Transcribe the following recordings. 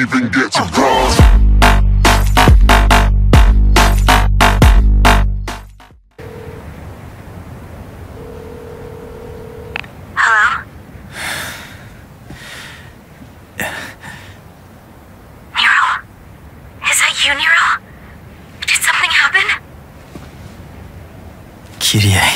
even get to cross. Hello? Nero? Is that you, Nero? Did something happen? QtA.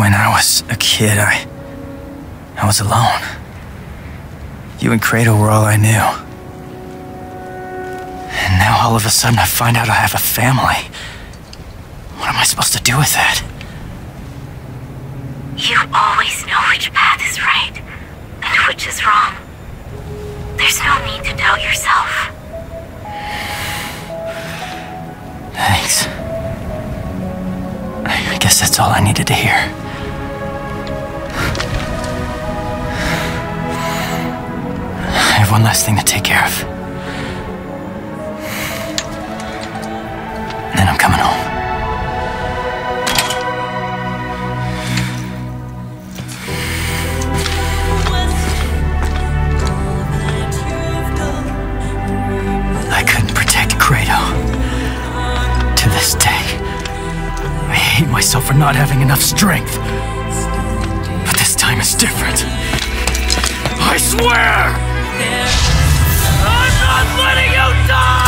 When I was a kid, I was alone. You and Credo were all I knew. And now all of a sudden I find out I have a family. What am I supposed to do with that? You always know which path is right and which is wrong. There's no need to doubt yourself. Thanks. I guess that's all I needed to hear. I have one last thing to take care of. Then I'm coming home. I couldn't protect Credo. To this day, I hate myself for not having enough strength. But this time is different. I swear! I'm not letting you die!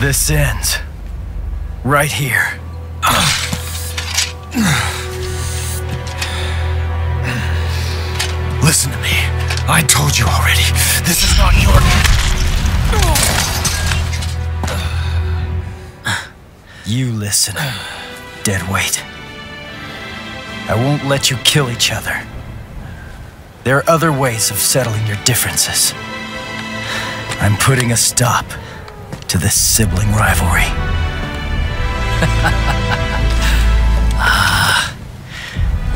This ends right here. Listen to me. I told you already. This is not your... You listen, dead weight. I won't let you kill each other. There are other ways of settling your differences. I'm putting a stop to this sibling rivalry.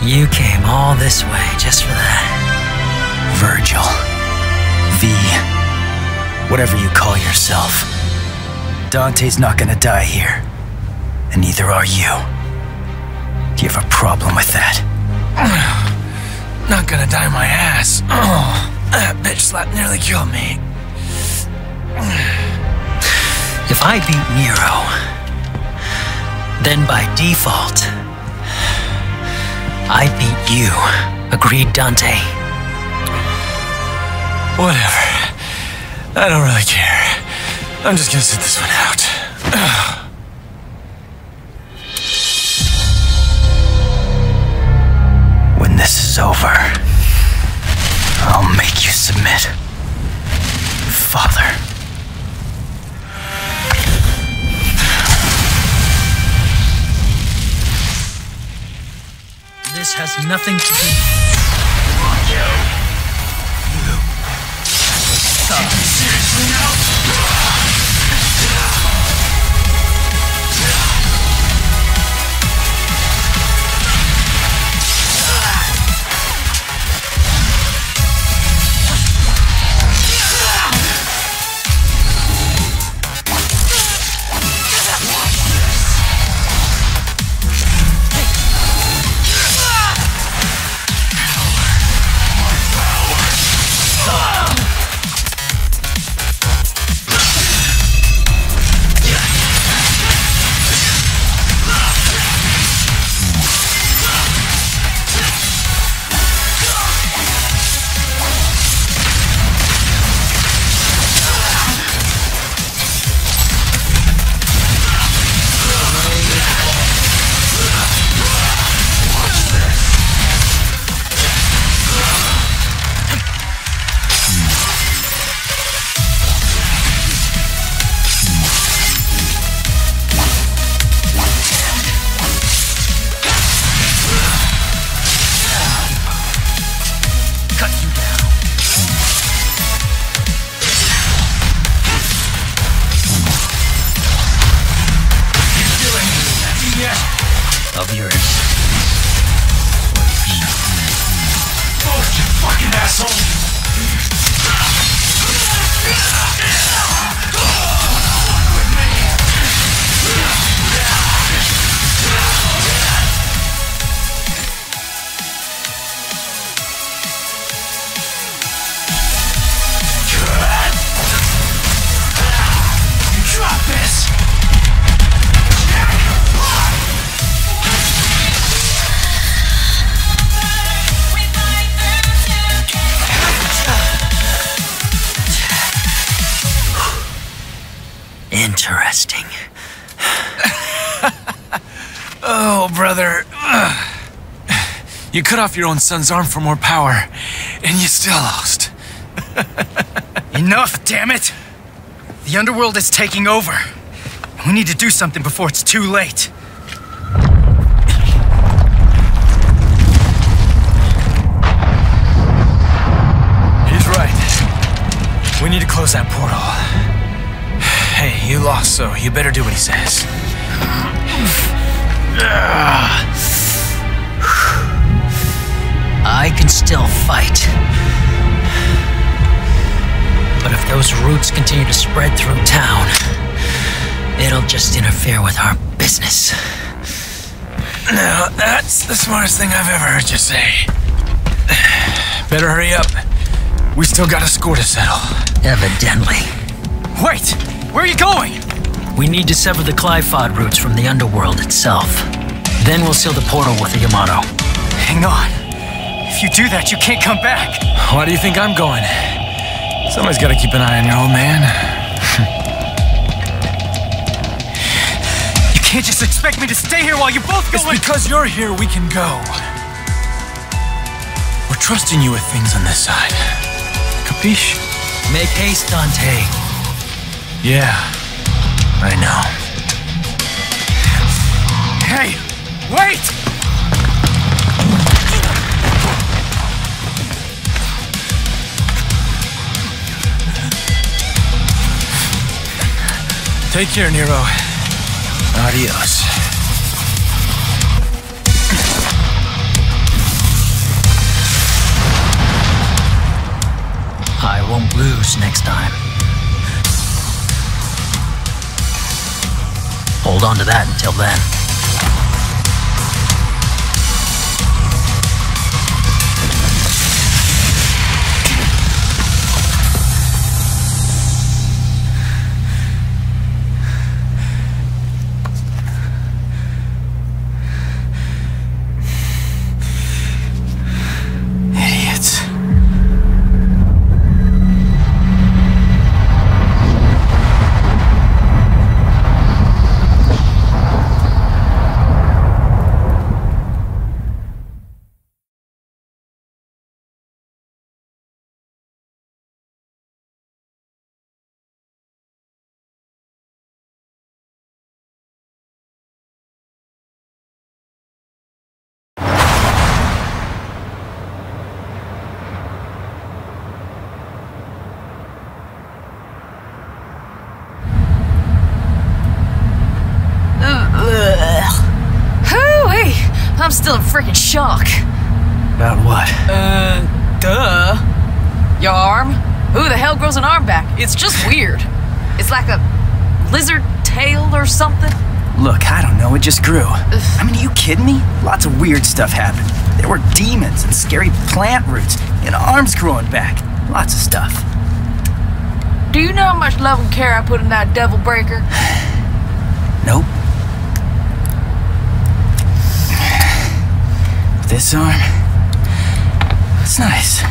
You came all this way just for that. Vergil. V. Whatever you call yourself. Dante's not gonna die here. And neither are you. Do you have a problem with that? Not gonna die my ass. Oh, that bitch slap nearly killed me. If I beat Nero, then by default, I beat you. Agreed, Dante? Whatever. I don't really care. I'm just gonna sit this one out. When this is over, I'll make you submit. Father. This has nothing to do. Fuck you! You. Stop. Take me seriously now? Interesting. Oh, brother. You cut off your own son's arm for more power, and you still lost. Enough, damn it! The underworld is taking over. We need to do something before it's too late. He's right. We need to close that portal. Hey, you lost, so you better do what he says. I can still fight. But if those roots continue to spread through town, it'll just interfere with our business. Now, that's the smartest thing I've ever heard you say. Better hurry up. We still got a score to settle. Evidently. Wait! Where are you going? We need to sever the Qliphoth roots from the underworld itself. Then we'll seal the portal with the Yamato. Hang on. If you do that, you can't come back. Why do you think I'm going? Somebody's got to keep an eye on your old man. You can't just expect me to stay here while you both go. It's because you're here we can go. We're trusting you with things on this side. Capiche? Make haste, Dante. Yeah, I know. Hey, wait! Take care, Nero. Adios. I won't lose next time. Hold on to that until then. I'm still in freaking shock. About what? Duh. Your arm? Who the hell grows an arm back? It's just weird. It's like a lizard tail or something. Look, I don't know, it just grew. Ugh. I mean, are you kidding me? Lots of weird stuff happened. There were demons and scary plant roots and arms growing back. Lots of stuff. Do you know how much love and care I put in that Devil Breaker? Nope. This arm, it's nice.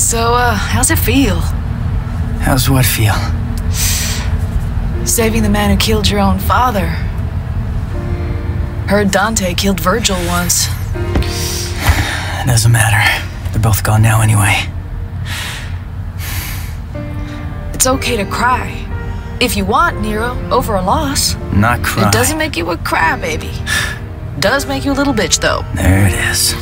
So, how's it feel? How's what feel? Saving the man who killed your own father. Heard Dante killed Vergil once. It doesn't matter. They're both gone now anyway. It's okay to cry. If you want, Nero, over a loss. Not cry. It doesn't make you a crybaby. Does make you a little bitch, though. There it is.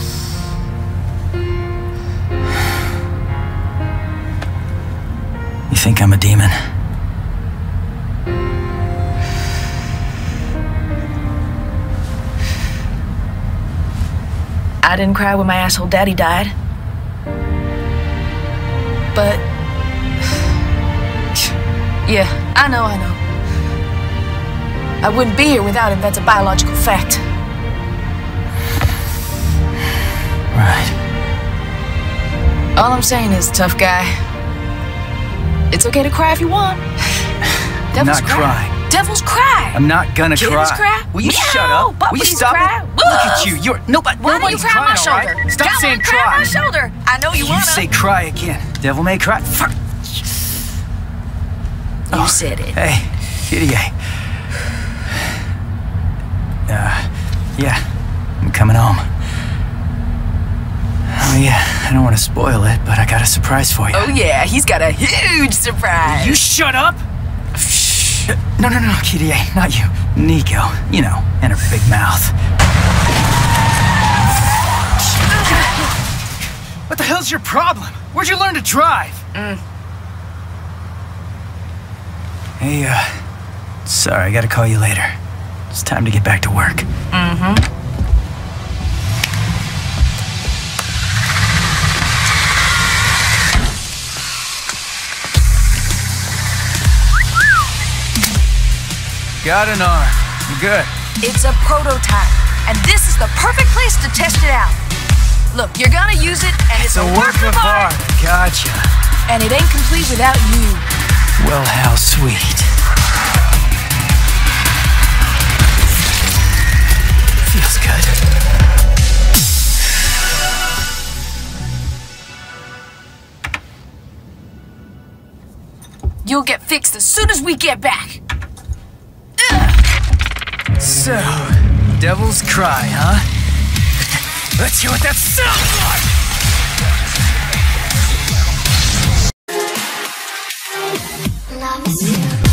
You think I'm a demon? I didn't cry when my asshole daddy died. But... yeah, I know. I wouldn't be here without him, that's a biological fact. Right. All I'm saying is, tough guy, it's okay to cry if you want. Devil's not cry. Devil's cry! I'm not gonna cry. Devil's cry? Will you shut up? Will you stop it? Look at you, you're... Nobody's crying, all right? Stop saying cry. Cry on my shoulder. I know you wanna. You say cry again. Devil may cry. You said it. Hey, QtA. Yeah, I'm coming home. Oh yeah, I don't want to spoil it, but I got a surprise for you. Oh yeah, he's got a huge surprise. Will you shut up? Shh. No, QtA, not you. Nico, you know, and her big mouth. What the hell's your problem? Where'd you learn to drive? Hey, sorry, I gotta call you later. It's time to get back to work. Got an arm. I'm good. It's a prototype, and this is the perfect place to test it out. Look, you're gonna use it, and it's a work of art. Gotcha. And it ain't complete without you. Well, how sweet. Feels good. You'll get fixed as soon as we get back. So, Devil's Cry, huh? Let's hear what that sounds like! Love you.